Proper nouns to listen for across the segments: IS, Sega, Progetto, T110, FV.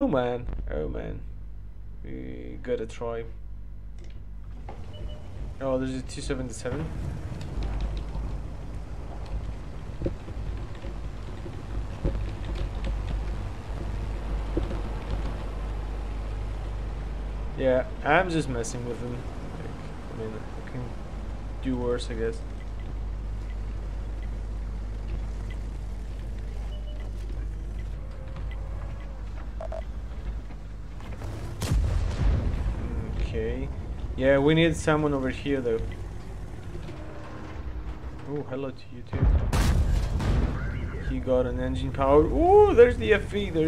Oh man, we gotta try. Oh, there's a T-77. Yeah, I'm just messing with them. Like, I mean, I can do worse, I guess. Okay. Yeah, we need someone over here, though. Oh, hello to you too. He got an engine power. Oh, there's the FV. There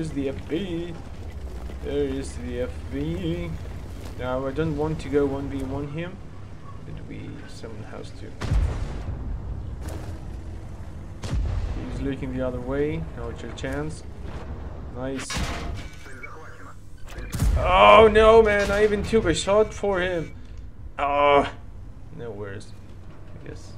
is the FV. Now, I don't want to go 1v1 here, but we someone has to. He's looking the other way. Now it's your chance. Nice. Oh no, man! I even took a shot for him. Oh, no worries, I guess.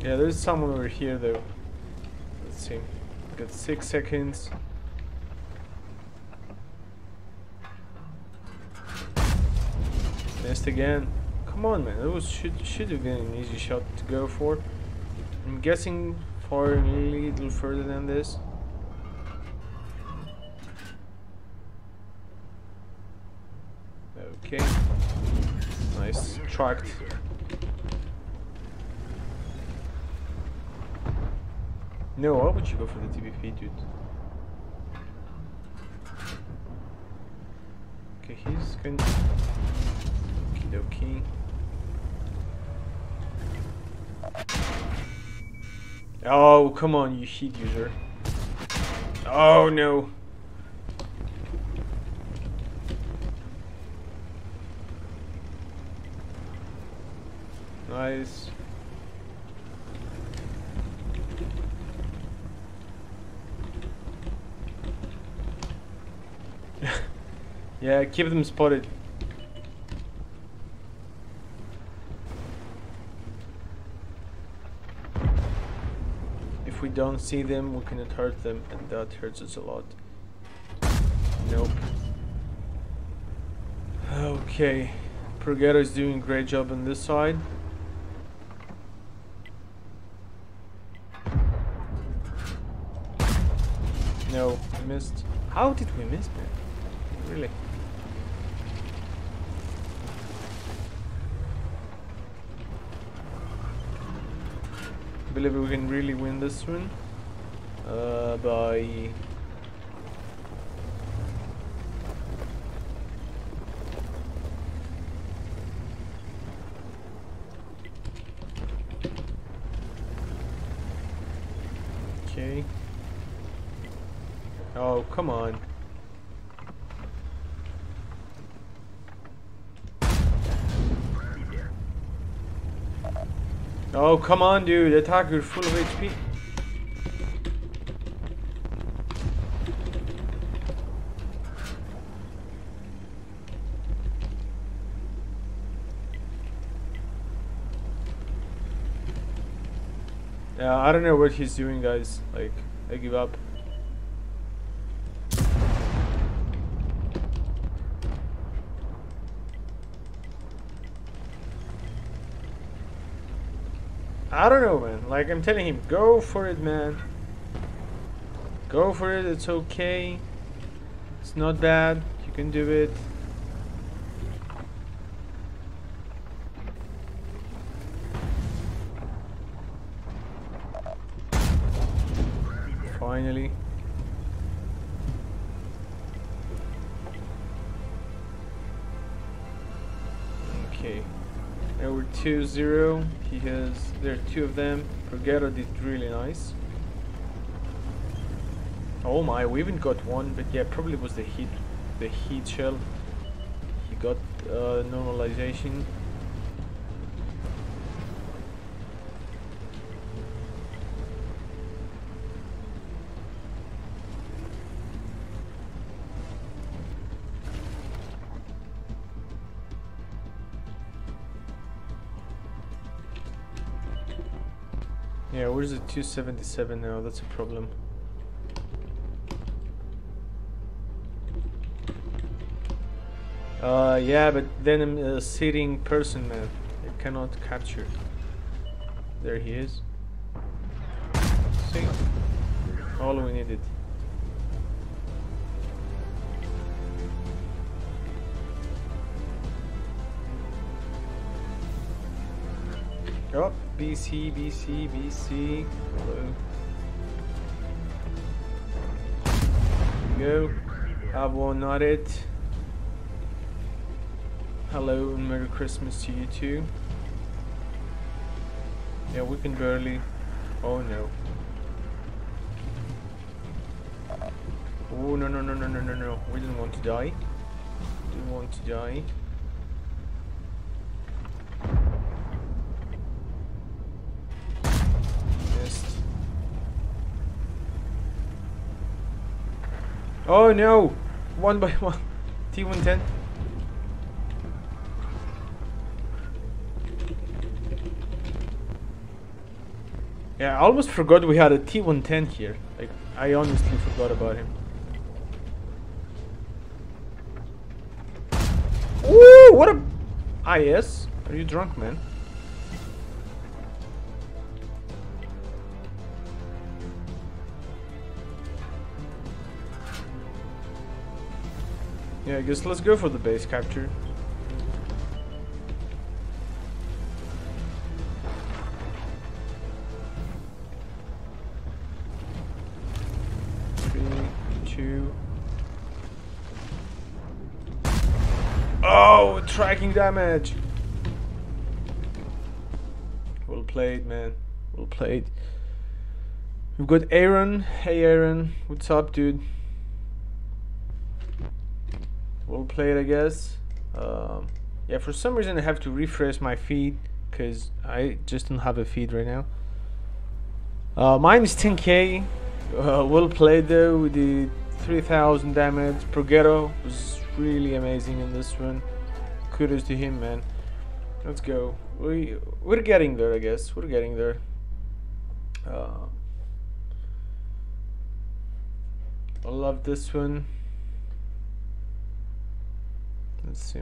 Yeah, there's someone over here though. Let's see. We've got 6 seconds. Missed again. Come on, man. That was should have been an easy shot to go for. I'm guessing far a little further than this. Okay. Nice. Tracked. No, why would you go for the TBP, dude? Okay, he's going to... Okie dokie. Oh, come on, you heat user. Oh, no. Nice. Yeah, keep them spotted. If we don't see them, we cannot hurt them, and that hurts us a lot. Nope. Okay, Progetto is doing a great job on this side. No, I missed. How did we miss, man? Really? I believe we can really win this one by okay. Oh, come on. Oh, come on, dude. Attack, you're full of HP. Yeah, I don't know what he's doing, guys. Like, I give up. I don't know, man. Like, I'm telling him, go for it, man. Go for it. It's okay. It's not bad. You can do it. Finally. Okay. Now we're 2-0. He has, there are two of them. Progetto did really nice. Oh my, we even got one, but yeah, probably was the heat shell. He got normalization. Yeah, where's the 277 now? That's a problem. Yeah, but then I'm a sitting person, man. I cannot capture. There he is. See? All we needed. Oh, BC, BC, BC. Hello. There we go. I've won not it. Hello and Merry Christmas to you too. Yeah, we can barely. Oh no. Oh no no no no no no no. We didn't want to die. Didn't want to die. Oh no! One by one. T110. Yeah, I almost forgot we had a T110 here. Like, I honestly forgot about him. Ooh, what a... IS? Are you drunk, man? Yeah, I guess let's go for the base capture. Three, two. Oh, tracking damage. Well played, man. Well played. We've got Aaron. Hey, Aaron. What's up, dude? We'll play it, I guess. Yeah, for some reason I have to refresh my feed because I just don't have a feed right now. Mine is 10k. We'll play though. We did 3,000 damage. Progetto was really amazing in this one. Kudos to him, man. Let's go. We're getting there, I guess. We're getting there. I love this one. Let's see.